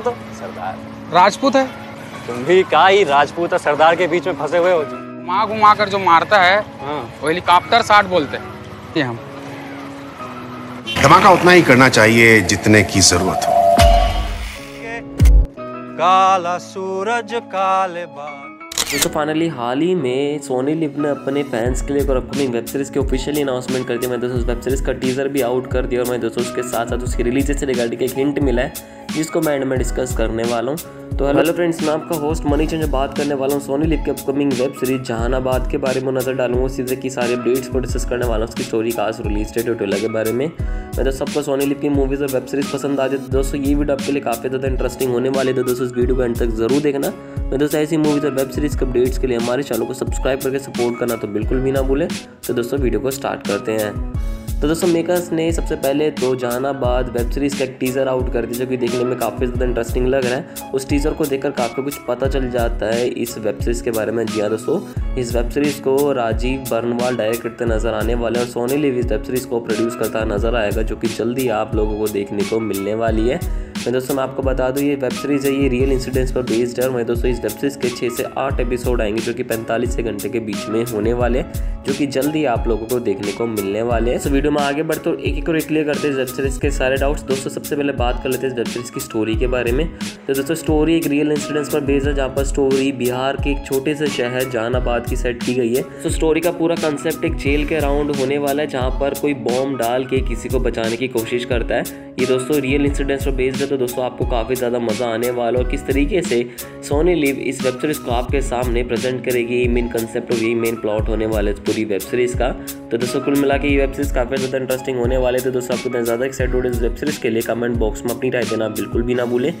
है तो सरदार राजपूत है। तुम भी का ही राजपूत और सरदार के बीच में फंसे हुए हो। घुमा घुमा कर जो मारता है वो हेलीकॉप्टर शॉट बोलते हैं। ये हम धमाका उतना ही करना चाहिए जितने की जरूरत हो। काला सूरज काले बादल। तो फाइनली हाल ही में सोनी लिव ने अपने फैंस के लिए एक और अपकमिंग वेब सीरीज की ऑफिशियली अनाउंसमेंट कर दी। मैं दोस्तों उस वेब सीरीज का टीजर भी आउट कर दिया और मैं दोस्तों उसके साथ साथ उसकी रिलीज से रिगार्डिंग एक हिंट मिला है जिसको मैं एंड में डिस्कस करने वाला हूँ। तो हेलो फ्रेंड्स, मैं आपका होस्ट मनी चंद बात करने वाला हूँ सोनी लिव के अपकमिंग वेब सीरीज जहानाबाद के बारे में नजर डालूंगा। उस सीरीज की सारी अपडेट्स को डिस्कस करने वाला हूँ, उसकी story cast, release date, trailer के बारे में। मैं तो सबको सोनी लिव की मूवीज़ और वेब सीरीज पसंद आती है तो दोस्तों ये वीडियो आपके लिए काफ़ी ज़्यादा इंटरेस्टिंग होने वाले थे। दोस्तों इस वीडियो को एंड तक जरूर देखना। मैं दोस्तों ऐसी मूवीज़ और वेब सीरीज के अपडेट्स के लिए हमारे चैनल को सब्सक्राइब करके सपोर्ट करना तो बिल्कुल भी ना भूलें। तो दोस्तों वीडियो को स्टार्ट करते हैं। तो दोस्तों मेकर्स ने सबसे पहले तो जहानाबाद वेब सीरीज़ का एक टीज़र आउट कर दिया जो कि देखने में काफ़ी ज़्यादा इंटरेस्टिंग लग रहा है। उस टीज़र को देखकर काफ़ी कुछ पता चल जाता है इस वेब सीरीज़ के बारे में। जी हाँ दोस्तों, इस वेब सीरीज़ को राजीव बर्नवाल डायरेक्ट करते नज़र आने वाले और सोनी लिव इस वेब सीरीज़ को प्रोड्यूस करता नज़र आएगा जो कि जल्दी आप लोगों को देखने को मिलने वाली है। मैं दोस्तों मैं आपको बता दूं ये वेब सीरीज़ है, ये रियल इंसिडेंट्स पर बेस्ड है और मैं दोस्तों इस वेब सीरीज़ के 6 से 8 एपिसोड आएंगे जो कि 45 घंटे के बीच में होने वाले जो कि जल्दी आप लोगों को देखने को मिलने वाले हैं। सो वीडियो में आगे बढ़ते और एक एक और क्लियर करते हैं इस वेब सीरीज़ के सारे डाउट्स। दोस्तों सबसे पहले बात कर लेते हैं इस वेब सीरीज़ की स्टोरी के बारे में। तो दोस्तों स्टोरी एक रियल इंसिडेंट्स पर बेस्ड है जहाँ पर स्टोरी बिहार के एक छोटे से शहर जहानाबाद की सेट की गई है। तो स्टोरी का पूरा कंसेप्ट एक जेल के अराउंड होने वाला है जहाँ पर कोई बॉम्ब डाल के किसी को बचाने की कोशिश करता है। ये दोस्तों रियल इंसिडेंट्स पर बेस्ड है तो दोस्तों आपको काफ़ी ज़्यादा मज़ा आने वाला और किस तरीके से सोनी लिव इस वेब सीरीज़ को आपके सामने प्रेजेंट करेगी यही मेन कंसेप्ट और यही मेन प्लॉट होने वाला है पूरी वेब सीरीज़ का। तो दोस्तों कुल मिला के ये वेब सीरीज़ काफ़ी ज़्यादा इंटरेस्टिंग होने वाले थे। दोस्तों आपको इतना ज़्यादा एक्साइटेड इस वेब सीरीज़ के लिए कमेंट बॉक्स में अपनी राय देना बिल्कुल भी ना भूलें।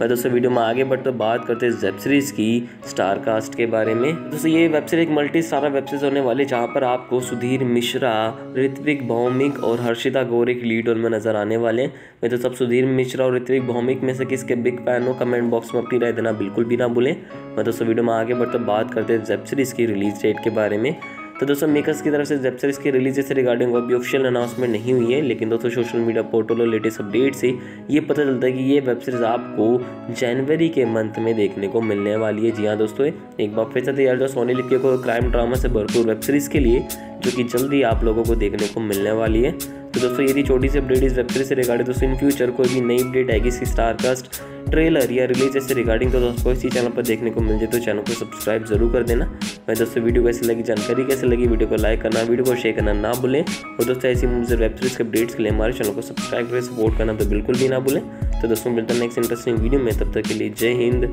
मैं दोस्तों वीडियो में आगे बढ़ते बात करते हैं इस वेब सीरीज़ की स्टार कास्ट के बारे में। दोस्तों ये वेब सीरीज एक मल्टी स्टारर वेब सीरीज होने वाली जहाँ पर आपको सुधीर मिश्रा, ऋत्विक भौमिक और हर्षिता गौर एक लीड रोल में नजर आने वाले हैं। मैं तो सब सुधीर मिश्रा और ऋत्विक भौमिक में से किसके बिग फैन हो कमेंट बॉक्स में अपनी राय देना बिल्कुल भी ना भूलें। मैं दोस्तों वीडियो में आगे बढ़ते बात करते हैं वेब सीरीज़ की रिलीज डेट के बारे में। तो दोस्तों मेकर्स की तरफ से वेब सीरीज़ के रिलीज से रिगार्डिंग अभी ऑफिशियल अनाउंसमेंट नहीं हुई है, लेकिन दोस्तों सोशल मीडिया पोर्टल और लेटेस्ट अपडेट से ये पता चलता है कि ये वेब सीरीज़ आपको जनवरी के मंथ में देखने को मिलने वाली है। जी हाँ दोस्तों एक बार फिर से तैयार जो सोनी लिव की क्राइम ड्रामा से भरपूर वेब सीरीज़ के लिए जो कि जल्दी आप लोगों को देखने को मिलने वाली है। तो दोस्तों ये थी छोटी सी अपडेट इस वेब सीरीज़ से रिगार्डिंग। दोस्तों इन फ्यूचर कोई भी नई अपडेट आएगी इसकी स्टारकास्ट, ट्रेलर या रिलीज से रिगार्डिंग तो दोस्तों इसी चैनल पर देखने को मिल जाए तो चैनल को सब्सक्राइब जरूर कर देना। मैं दोस्तों वीडियो कैसी लगी, जानकारी कैसे लगी, वीडियो को लाइक करना, वीडियो को शेयर करना ना भूलें और दोस्तों ऐसी मुझे वेब सीरीज़ के अपडेट्स के लिए हमारे चैनल को सब्सक्राइब करके सपोर्ट करना तो बिल्कुल भी ना भूलें। तो दोस्तों मिलते हैं नेक्स्ट इंटरेस्टिंग वीडियो में, तब तक के लिए जय हिंद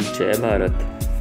जय भारत।